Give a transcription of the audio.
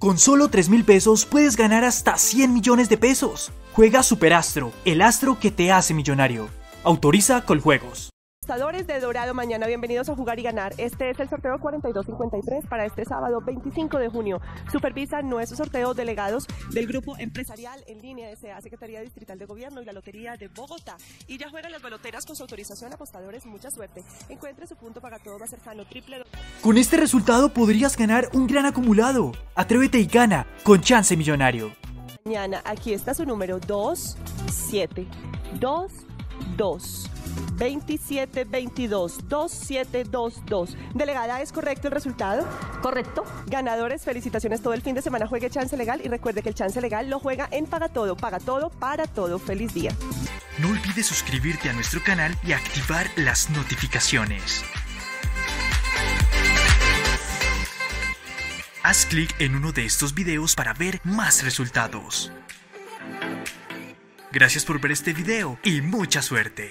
Con solo 3.000 pesos puedes ganar hasta 100 millones de pesos. Juega Superastro, el astro que te hace millonario. Autoriza Coljuegos. Apostadores de Dorado Mañana, bienvenidos a Jugar y Ganar. Este es el sorteo 4253 para este sábado 25 de junio. Supervisan nuestros sorteos delegados del Grupo Empresarial en Línea de Secretaría Distrital de Gobierno y la Lotería de Bogotá. Y ya juegan las baloteras con su autorización. Apostadores, mucha suerte. Encuentre su punto Paga Todo más cercano. Con este resultado podrías ganar un gran acumulado. Atrévete y gana con Chance Millonario. Mañana, aquí está su número 2722. 2722-2722. Delegada, ¿es correcto el resultado? Correcto. Ganadores, felicitaciones todo el fin de semana. Juegue Chance Legal y recuerde que el Chance Legal lo juega en Paga Todo, para todo. Feliz día. No olvides suscribirte a nuestro canal y activar las notificaciones. Haz clic en uno de estos videos para ver más resultados. Gracias por ver este video y mucha suerte.